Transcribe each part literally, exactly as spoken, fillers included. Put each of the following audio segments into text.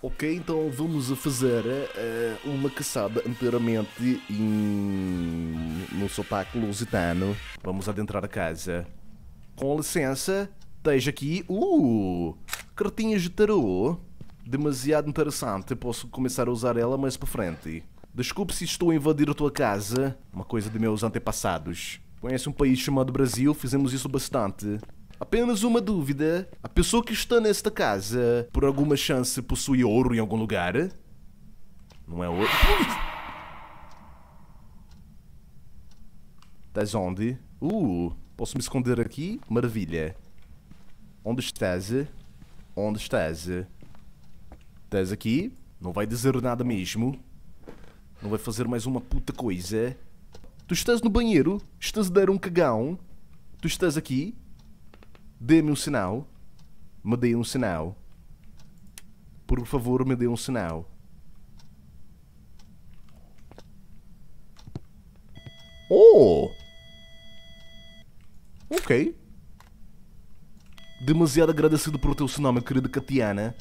Ok, então vamos a fazer uh, uma caçada inteiramente em... no sotaque lusitano. Vamos adentrar a casa. Com licença, tens aqui... Uh! Cartinhas de tarô. Demasiado interessante, eu posso começar a usar ela mais para frente. Desculpe se estou a invadir a tua casa. Uma coisa de meus antepassados. Conhece um país chamado Brasil, fizemos isso bastante. Apenas uma dúvida. A pessoa que está nesta casa, por alguma chance, possui ouro em algum lugar? Não é ouro? Estás onde? Uh, posso me esconder aqui? Maravilha. Onde estás? Onde estás? Estás aqui? Não vai dizer nada mesmo. Não vai fazer mais uma puta coisa. Tu estás no banheiro? Estás a dar um cagão? Tu estás aqui? Dê-me um sinal. Me dê um sinal. Por favor, me dê um sinal. Oh! Ok. Demasiado agradecido por teu sinal, minha querida Catiana.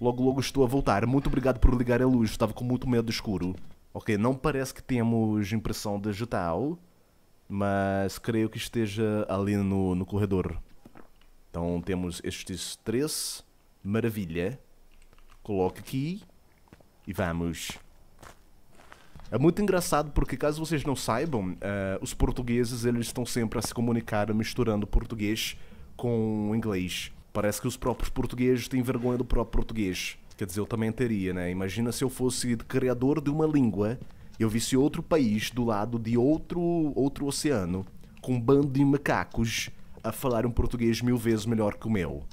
Logo, logo estou a voltar. Muito obrigado por ligar a luz. Estava com muito medo do escuro. Ok, não parece que temos impressão digital. Mas creio que esteja ali no, no corredor. Então temos estes três. Maravilha. Coloque aqui. E vamos. É muito engraçado porque, caso vocês não saibam, uh, os portugueses eles estão sempre a se comunicar misturando português com inglês. Parece que os próprios portugueses têm vergonha do próprio português. Quer dizer, eu também teria, né? Imagina se eu fosse criador de uma língua e eu visse outro país do lado de outro, outro oceano com um bando de macacos a falar um português mil vezes melhor que o meu.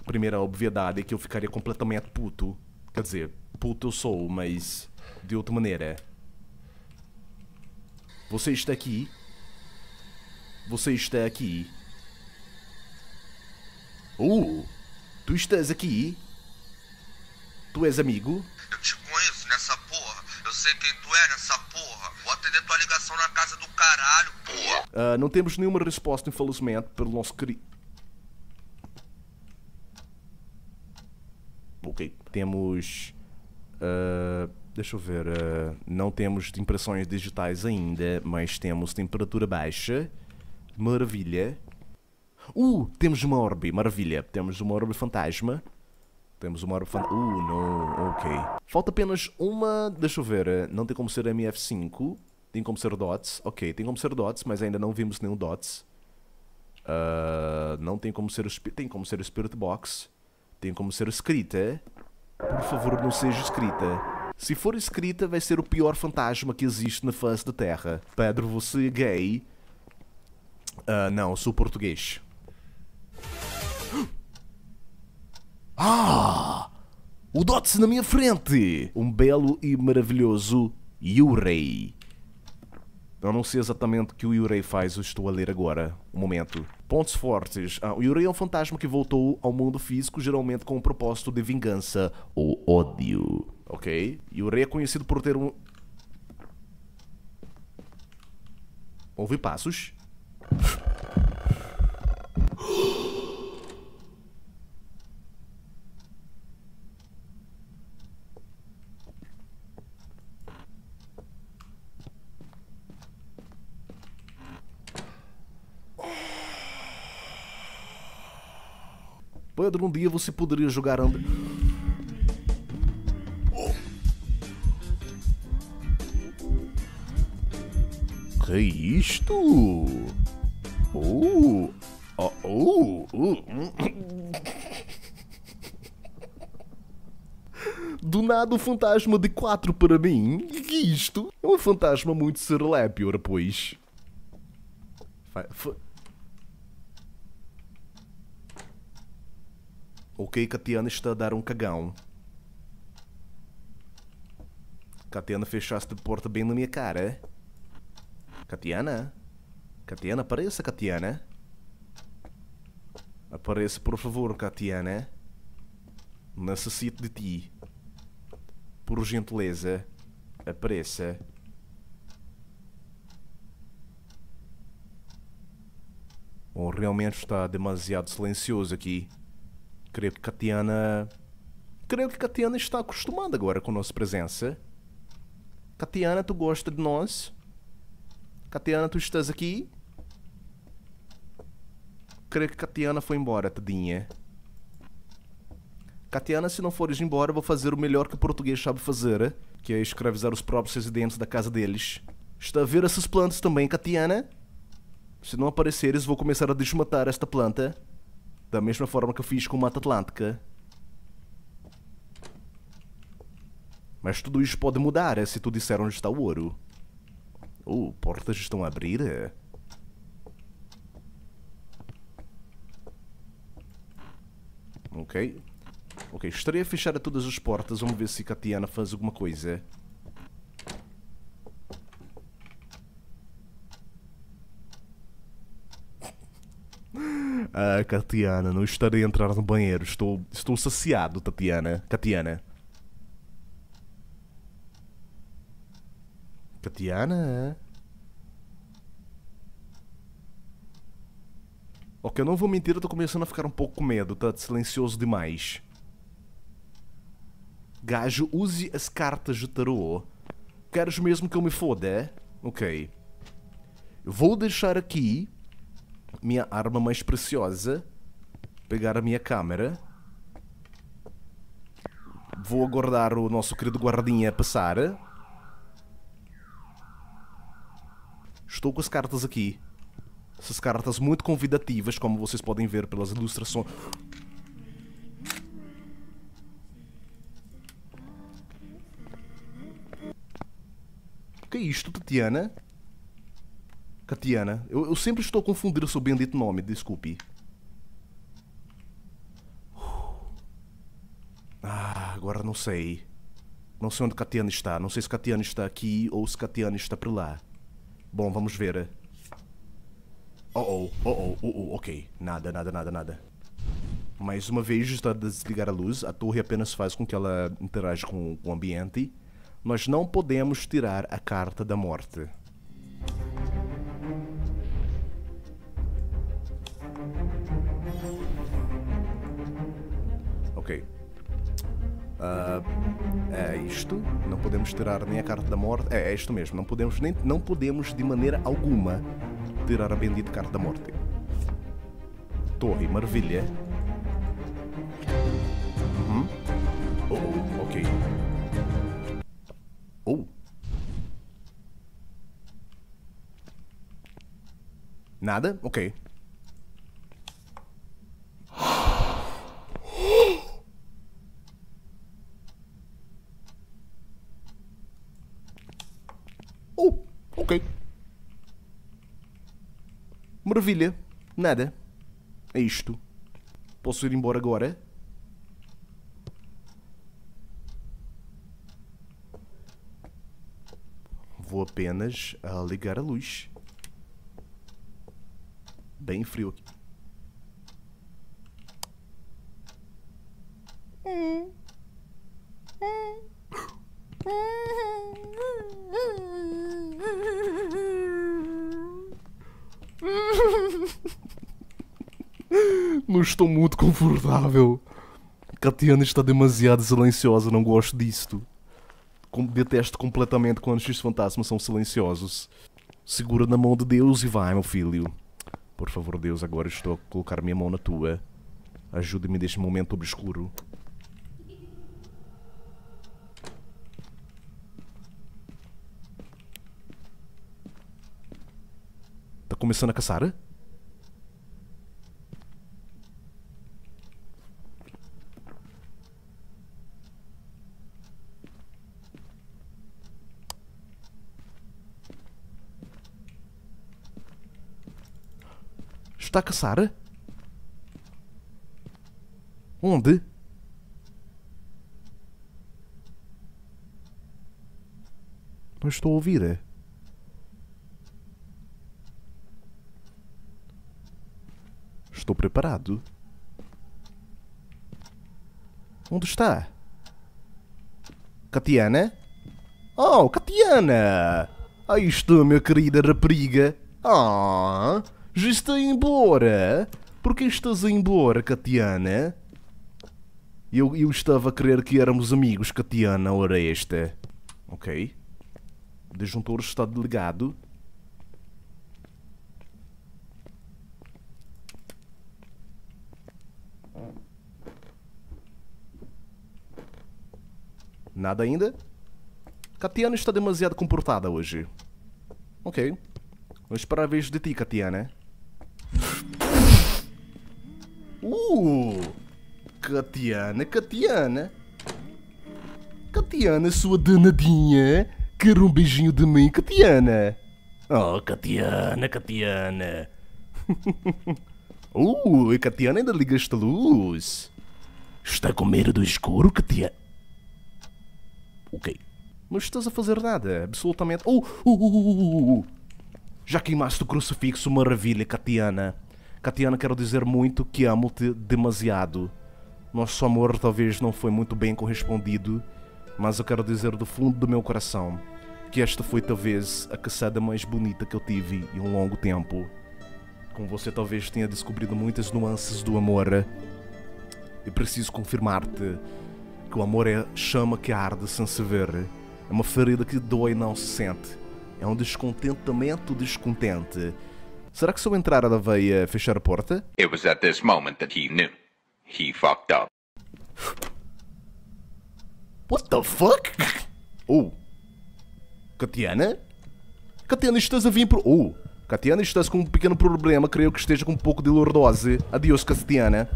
A primeira obviedade é que eu ficaria completamente puto. Quer dizer, puto eu sou, mas de outra maneira. Você está aqui? Você está aqui? Uh! Tu estás aqui? Tu és amigo? Eu te conheço nessa porra. Eu sei quem tu é nessa porra. Vou atender tua ligação na casa do caralho, porra. Uh, não temos nenhuma resposta, infelizmente, pelo nosso querido... Ok, temos... Uh, deixa eu ver... Uh, não temos impressões digitais ainda, mas temos temperatura baixa. Maravilha. Uh, temos uma orbe, maravilha. Temos uma orbe fantasma. Temos uma orbe fantasma. Uh, não, ok. Falta apenas uma, deixa eu ver. Não tem como ser M F cinco. Tem como ser dots, ok. Tem como ser dots, mas ainda não vimos nenhum dots. uh, Não tem como ser. Tem como ser spirit box. Tem como ser escrita. Por favor, não seja escrita. Se for escrita, vai ser o pior fantasma que existe na face da terra. Pedro, você é gay? Uh, não, sou português. Ah! O dots na minha frente! Um belo e maravilhoso Yurei. Eu não sei exatamente o que o Yurei faz, eu estou a ler agora. Um momento. Pontos fortes. Ah, o Yurei é um fantasma que voltou ao mundo físico, geralmente com o propósito de vingança ou ódio. Ok. Yurei é conhecido por ter um... Ouvi passos. Pedro, um dia você poderia jogar André. Que é isto? Oh, oh, oh, oh. Do nada o fantasma de quatro para mim. Que isto? É um fantasma muito serelépio, ora pois. Ok, Catiana está a dar um cagão. Catiana, fechaste a porta bem na minha cara. Catiana? Catiana, apareça, Catiana. Apareça, por favor, Catiana. Necessito de ti. Por gentileza, apareça. Bom, realmente está demasiado silencioso aqui. Creio que Catiana Creio que Katiana está acostumada agora com a nossa presença. Katiana, tu gosta de nós? Katiana, tu estás aqui? Creio que Katiana foi embora, tadinha. Katiana, se não fores embora, vou fazer o melhor que o português sabe fazer, que é escravizar os próprios residentes da casa deles. Está a ver essas plantas também, Katiana? Se não apareceres, vou começar a desmatar esta planta, da mesma forma que eu fiz com o Mata Atlântica. Mas tudo isso pode mudar se tu disser onde está o ouro. Oh, portas estão a abrir. Ok. Ok, estarei a fechar todas as portas. Vamos ver se Katiana faz alguma coisa. Ah, Katiana, não estarei a entrar no banheiro. Estou, estou saciado, Tatiana. Katiana. Katiana? Ok, eu não vou mentir, eu tô começando a ficar um pouco com medo, tá silencioso demais. Gajo, use as cartas de tarô. Queres mesmo que eu me foda? Ok. Eu vou deixar aqui minha arma mais preciosa. Pegar a minha câmera. Vou aguardar o nosso querido guardinha passar. Estou com as cartas aqui. Essas cartas muito convidativas, como vocês podem ver pelas ilustrações. O que é isto, Katiana? Katiana, eu, eu sempre estou a confundir o seu bendito nome, desculpe. Ah, agora não sei. Não sei onde Katiana está. Não sei se Katiana está aqui ou se Katiana está por lá. Bom, vamos ver. Oh, oh, oh, oh, oh, ok. Nada, nada, nada, nada. Mais uma vez, está a desligar a luz. A torre apenas faz com que ela interaja com, com o ambiente. Nós não podemos tirar a carta da morte. Ok. Uh, é isto. Não podemos tirar nem a carta da morte. É, é isto mesmo. Não podemos, nem, não podemos de maneira alguma tirar a bendita carta da morte. Torre, maravilha. Uhum. Oh, ok. Oh. Nada? Ok. Oh, ok. Maravilha. Nada. É isto. Posso ir embora agora? Vou apenas ligar a luz. Bem frio aqui. Não estou muito confortável. Katiana está demasiado silenciosa, não gosto disto. Detesto completamente quando estes fantasmas são silenciosos. Segura na mão de Deus e vai, meu filho. Por favor, Deus, agora estou a colocar minha mão na tua. Ajude-me neste momento obscuro. Tá começando a caçar? Está a caçar? Onde? Não estou a ouvir. Estou preparado. Onde está? Katiana? Oh, Katiana! Aí estou, minha querida rapariga. Ah! Oh. Já está embora? Por que estás a embora, Katiana? Eu, eu estava a crer que éramos amigos, Catiana, ora esta. Ok. O disjuntor está desligado. Nada ainda? Catiana está demasiado comportada hoje. Ok. Mas para a vez de ti, Catiana. Uh! Catiana, Catiana. Catiana, sua danadinha. Quer um beijinho de mim, Catiana. Oh, Catiana, Catiana. Uh, Catiana, ainda ligaste a luz. Está com medo do escuro, Catiana. Ok. Mas estás a fazer nada, absolutamente. Oh, oh, oh, oh, oh. Já queimaste o crucifixo, maravilha, Catiana. Catiana, quero dizer muito que amo-te demasiado. Nosso amor talvez não foi muito bem correspondido, mas eu quero dizer do fundo do meu coração que esta foi talvez a caçada mais bonita que eu tive em um longo tempo. Com você talvez tenha descobrido muitas nuances do amor. E preciso confirmar-te que o amor é chama que arde sem se ver. É uma ferida que dói e não se sente. É um descontentamento descontente. Será que se eu entrar ela veio fechar a porta? It was at this moment that he knew. He fucked up. What the fuck? Oh. Catiana? Catiana, estás a vir pro... Oh. Catiana, estás com um pequeno problema. Creio que esteja com um pouco de lordose. Adeus, Catiana.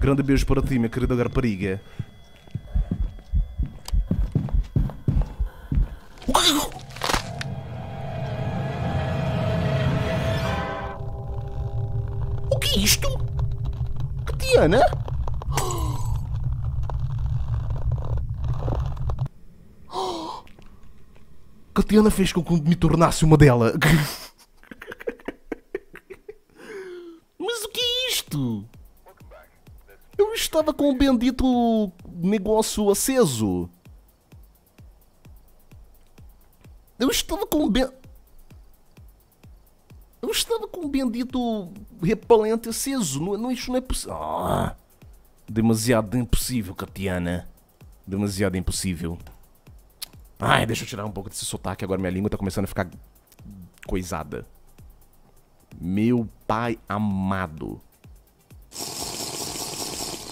Grande beijo para ti, minha querida garpariga. O que é isto? Catiana? Catiana fez com que me tornasse uma dela. Mas o que é isto? Eu estava com um bendito negócio aceso. Eu estava com um ben... Eu estava com um bendito repelente aceso. Não, não, isso não é possível. Ah, demasiado impossível, Catiana. Demasiado impossível. Ai, deixa eu tirar um pouco desse sotaque. Agora minha língua tá começando a ficar coisada. Meu pai amado.